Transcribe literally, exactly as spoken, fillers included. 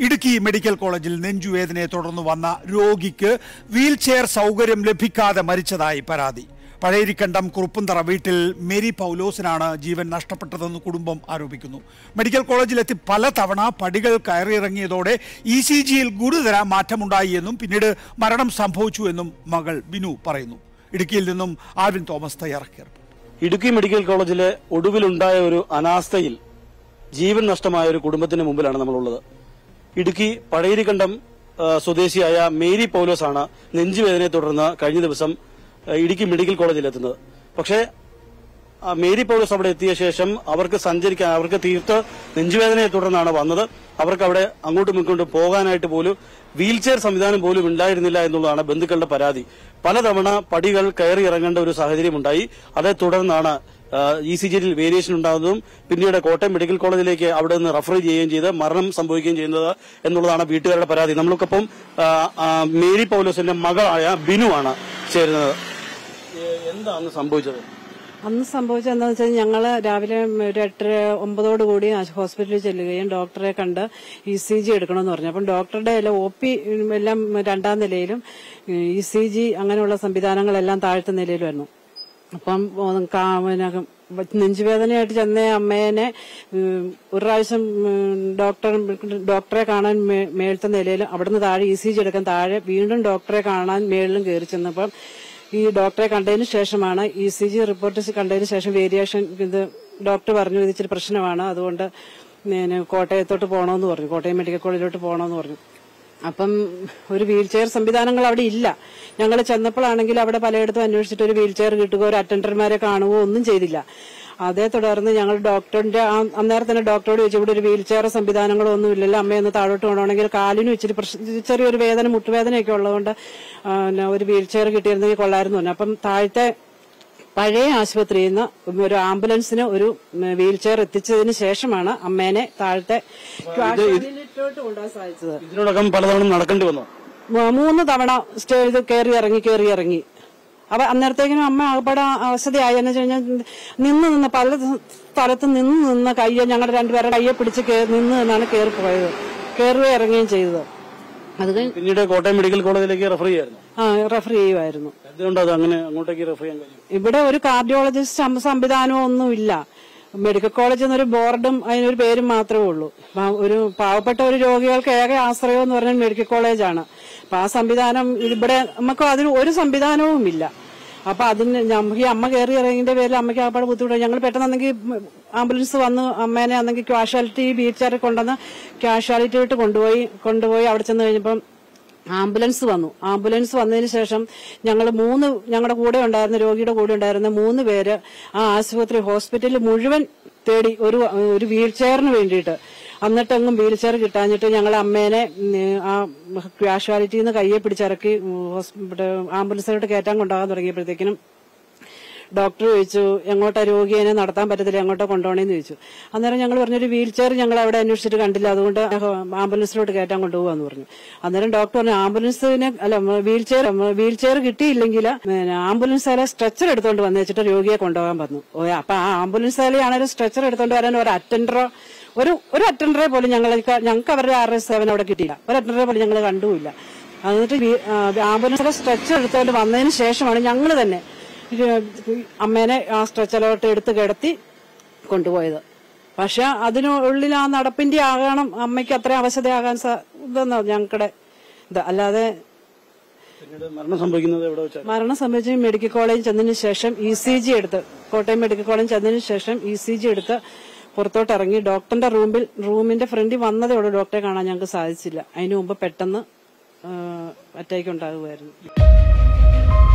Idukki Medical College il നെഞ്ചുവേദനയെ തുടർന്ന് വന്ന രോഗിക്ക് വീൽചെയർ സൗകര്യം ലഭിക്കാതെ മരിച്ചതായി പരാതി. പഴയരിക്കണ്ടം കുറുപ്പന്തറ വീട്ടിൽ മേരി പൗലോസിനാണ് ജീവൻ നഷ്ടപ്പെട്ടതെന്ന് കുടുംബം ആരോപിക്കുന്നു. മെഡിക്കൽ കോളേജിലെത്തി പല തവണ പടികൾ കയറിയിറങ്ങിയതോടെ ഇ സി ജിയിൽ ഗുരുതര മാറ്റമുണ്ടായി എന്നും പിന്നീട് മരണം സംഭവിച്ചു എന്നും മകൾ ബിനു പറയുന്നു. ഇടുക്കിയിൽ നിന്നും ആവിൻ തോമസ് തയ്യാറാക്കിയ റിപ്പോർട്ട്. ഇടുക്കി മെഡിക്കൽ കോളേജിലെ ഒടുവിലുണ്ടായ ഒരു അനാസ്ഥയിൽ ജീവൻ നഷ്ടമായ ഒരു കുടുംബത്തിന് മുമ്പിലാണ് നമ്മളുള്ളത്. ഇടുക്കി പഴയരിക്കണ്ടം സ്വദേശിയായ മേരി പൗലോസാണ് നെഞ്ചുവേദനയെ തുടർന്ന് കഴിഞ്ഞ ദിവസം ഇടുക്കി മെഡിക്കൽ കോളേജിലെത്തുന്നത്. പക്ഷേ മേരി പൗലോസ് അവിടെ എത്തിയ ശേഷം അവർക്ക് സഞ്ചരിക്കാൻ അവർക്ക് തീർത്ത് നെഞ്ചുവേദനയെ തുടർന്നാണ് വന്നത്. അവർക്ക് അവിടെ അങ്ങോട്ടും ഇങ്ങോട്ടും പോകാനായിട്ട് പോലും വീൽചെയർ സംവിധാനം പോലും ഉണ്ടായിരുന്നില്ല എന്നുള്ളതാണ് ബന്ധുക്കളുടെ പരാതി. പലതവണ പടികൾ കയറി ഇറങ്ങേണ്ട ഒരു സാഹചര്യമുണ്ടായി. അതേ തുടർന്നാണ് ഇ സി ജിയിൽ വേരിയേഷൻ ഉണ്ടാകുന്നതും പിന്നീട് കോട്ടയം മെഡിക്കൽ കോളേജിലേക്ക് അവിടെ നിന്ന് റഫർ ചെയ്യുകയും ചെയ്ത് മരണം സംഭവിക്കുകയും ചെയ്യുന്നത് എന്നുള്ളതാണ് വീട്ടുകാരുടെ പരാതി. നമ്മൾക്കൊപ്പം മേരി പൗലോസിന്റെ മകളായ ബിനു ആണ് ചേരുന്നത്. എന്താണ് സംഭവിച്ചത്? അന്ന് സംഭവിച്ചതെന്ന് വെച്ചാൽ ഞങ്ങൾ രാവിലെ ഒരു എട്ടര ഒമ്പതോട് കൂടി ഹോസ്പിറ്റലിൽ ചെല്ലുകയും ഡോക്ടറെ കണ്ട് ഇ സി ജി എടുക്കണമെന്ന് പറഞ്ഞു. അപ്പം ഡോക്ടറുടെ എല്ലാം ഒ പി എല്ലാം രണ്ടാം നിലയിലും ഇ സി ജി അങ്ങനെയുള്ള സംവിധാനങ്ങളെല്ലാം താഴ്ത്ത നിലയിലുമായിരുന്നു. അപ്പം നെഞ്ചുവേദനയായിട്ട് ചെന്ന അമ്മേനെ ഒരു പ്രാവശ്യം ഡോക്ടർ ഡോക്ടറെ കാണാൻ മേളത്തെ നിലയിലും അവിടുന്ന് താഴെ ഇ സി ജി എടുക്കാൻ താഴെ വീണ്ടും ഡോക്ടറെ കാണാൻ മേളിലും കയറി ചെന്നപ്പം ഈ ഡോക്ടറെ കണ്ടതിന് ശേഷമാണ് ഇ സി ജി റിപ്പോർട്ട് കണ്ടതിന് ശേഷം വേരിയേഷൻ ഇത് ഡോക്ടർ പറഞ്ഞു ഇത് ഇച്ചിരി പ്രശ്നമാണ്, അതുകൊണ്ട് കോട്ടയത്തോട്ട് പോകണമെന്ന് പറഞ്ഞു, കോട്ടയം മെഡിക്കൽ കോളേജിലോട്ട് പോകണമെന്ന് പറഞ്ഞു. അപ്പം ഒരു വീൽചെയർ സംവിധാനങ്ങൾ അവിടെ ഇല്ല. ഞങ്ങൾ ചെന്നപ്പോഴാണെങ്കിൽ അവിടെ പലയിടത്തും അന്വേഷിച്ചിട്ട് ഒരു വീൽചെയർ കിട്ടുകയോ ഒരു അറ്റൻഡർമാരെ കാണുകയോ ഒന്നും ചെയ്തില്ല. അതേ തുടർന്ന് ഞങ്ങൾ ഡോക്ടറിന്റെ അന്നേരം തന്നെ ഡോക്ടറോട് ചോദിച്ചു, ഇവിടെ ഒരു വീൽചെയർ സംവിധാനങ്ങളോ ഒന്നും ഇല്ലല്ലോ, അമ്മയൊന്ന് താഴോട്ട് പോകണമെങ്കിൽ കാലിനും ഇച്ചിരി ചെറിയൊരു വേദന മുട്ടുവേദനയൊക്കെ ഉള്ളതുകൊണ്ട് ഒരു വീൽചെയർ കിട്ടിയിരുന്നെങ്കിൽ കൊള്ളായിരുന്നു പറഞ്ഞു. അപ്പം താഴത്തെ പഴയ ആശുപത്രിയിൽ നിന്ന് ഒരു ആംബുലൻസിന് ഒരു വീൽചെയർ എത്തിച്ചതിന് ശേഷമാണ് അമ്മേനെ താഴത്തെ കൊണ്ടുപോകാൻ സാധിച്ചത്. ഇതിനോടകം പലതവണ നടക്കേണ്ടി വന്നു. മൂന്ന് തവണ സ്റ്റേജിൽ കയറി ഇറങ്ങി കയറി ഇറങ്ങി അപ്പൊ അന്നേരത്തേക്കിനും അമ്മ ആകപ്പാടെ അവസ്ഥയായി. എന്ന് വെച്ച് കഴിഞ്ഞാൽ നിന്ന് നിന്ന് പല സ്ഥലത്ത് നിന്ന് നിന്ന് കയ്യെ ഞങ്ങളുടെ രണ്ടുപേരെ കയ്യെ പിടിച്ച് നിന്ന് നിന്നാണ് കയറി പോയത്, കയറുകയും ഇറങ്ങുകയും ചെയ്തത്. അത് പിന്നീട് കോട്ടയം മെഡിക്കൽ കോളേജിലേക്ക് റെഫർ ചെയ്യായിരുന്നു. ആ റെഫർ ചെയ്യുമായിരുന്നു. ഇവിടെ ഒരു കാർഡിയോളജിസ്റ്റ് സംവിധാനവും ഒന്നുമില്ല. മെഡിക്കൽ കോളേജിൽ നിന്നൊരു ബോർഡും അതിനൊരു പേരും മാത്രമേ ഉള്ളൂ. ഒരു പാവപ്പെട്ട ഒരു രോഗികൾക്ക് ഏക ആശ്രയം എന്ന് പറഞ്ഞാൽ മെഡിക്കൽ കോളേജാണ്. അപ്പൊ ആ സംവിധാനം ഇവിടെ നമുക്ക് അതിന് ഒരു സംവിധാനവും ഇല്ല. അപ്പൊ അതിന് ഈ അമ്മ കയറി ഇറങ്ങിന്റെ പേരിൽ അമ്മയ്ക്ക് ആകപ്പാട് ബുദ്ധിമുട്ടായി. ഞങ്ങൾ പെട്ടെന്നാണെങ്കിൽ ആംബുലൻസ് വന്ന് അമ്മേനെ ആണെങ്കിൽ കാഷ്വാലിറ്റി വീൽചെയറിൽ കൊണ്ടുവന്ന് കാഷ്വാലിറ്റിയായിട്ട് കൊണ്ടുപോയി കൊണ്ടുപോയി അവിടെ ചെന്ന് കഴിഞ്ഞപ്പം ആംബുലൻസ് വന്നു. ആംബുലൻസ് വന്നതിന് ശേഷം ഞങ്ങൾ മൂന്ന് ഞങ്ങളുടെ കൂടെ ഉണ്ടായിരുന്ന രോഗിയുടെ കൂടെ ഉണ്ടായിരുന്ന മൂന്ന് പേര് ആ ആശുപത്രി ഹോസ്പിറ്റലിൽ മുഴുവൻ തേടി ഒരു ഒരു വീൽചെയറിന് വേണ്ടിയിട്ട്. എന്നിട്ടെങ്ങും വീൽചെയർ കിട്ടാഞ്ഞിട്ട് ഞങ്ങൾ അമ്മേനെ ആ കാഷ്വാലിറ്റിയിൽ നിന്ന് കയ്യെ പിടിച്ചിറക്കി ആംബുലൻസിലോട്ട് കയറ്റാൻ കൊണ്ടുപോകാൻ തുടങ്ങിയപ്പോഴത്തേക്കിനും ഡോക്ടർ ചോദിച്ചു, എങ്ങോട്ടാ രോഗിയെ നടത്താൻ പറ്റത്തില്ല, എങ്ങോട്ടാ കൊണ്ടുപോകണേന്ന് ചോദിച്ചു. അന്നേരം ഞങ്ങൾ പറഞ്ഞൊരു വീൽചെയർ ഞങ്ങൾ അവിടെ അന്വേഷിച്ചിട്ട് കണ്ടില്ല, അതുകൊണ്ട് ആംബുലൻസിലോട്ട് കയറ്റാൻ കൊണ്ടുപോകാന്ന് പറഞ്ഞു. അന്നേരം ഡോക്ടർ പറഞ്ഞു, ആംബുലൻസിന് അല്ല വീൽചെയർ വീൽചെയർ കിട്ടിയില്ലെങ്കിൽ ആംബുലൻസിലെ സ്ട്രെച്ചർ എടുത്തോണ്ട് വന്ന് വെച്ചിട്ട് രോഗിയെ കൊണ്ടുപോകാൻ പറഞ്ഞു. ഓ അപ്പൊ ആ ആംബുലൻസിലാണൊരു സ്ട്രെച്ചർ എടുത്തോണ്ട് വരാൻ ഒരു അറ്റൻഡറോ ഒരു ഒരു അറ്റൻഡറെ പോലും ഞങ്ങൾ ഞങ്ങൾക്ക് അവരുടെ ആർ എസ് സേവനം അവിടെ കിട്ടിയില്ല. ഒരു അറ്റൻഡറെ പോലും ഞങ്ങൾ കണ്ടുമില്ല. എന്നിട്ട് ആംബുലൻസിലെ സ്ട്രെച്ചർ എടുത്തോണ്ട് വന്നതിന് ശേഷമാണ് ഞങ്ങൾ തന്നെ അമ്മേനെ ആ സ്ട്രെച്ചറിലോട്ട് എടുത്ത് കിടത്തി കൊണ്ടുപോയത്. പക്ഷെ അതിനുള്ളിൽ ആ നടപ്പിന്റെ ആകണം അമ്മയ്ക്ക് അത്ര അവശതയാകാൻ ഇതെന്നോ ഞങ്ങളുടെ ഇത്. അല്ലാതെ മരണം സംഭവിക്കുന്നത് മരണം സംഭവിച്ച മെഡിക്കൽ കോളേജ് ചെന്നതിന് ശേഷം ഇ സി ജി എടുത്ത് കോട്ടയം മെഡിക്കൽ കോളേജ് ചെന്നതിന് ശേഷം ഇ സി ജി എടുത്ത് പുറത്തോട്ടിറങ്ങി ഡോക്ടറിന്റെ റൂമിൽ റൂമിന്റെ ഫ്രണ്ടിൽ വന്നതേ ഉള്ളൂ. ഡോക്ടറെ കാണാൻ ഞങ്ങൾക്ക് സാധിച്ചില്ല. അതിനു മുമ്പ് പെട്ടെന്ന് അറ്റാക്ക് ഉണ്ടാകുമായിരുന്നു.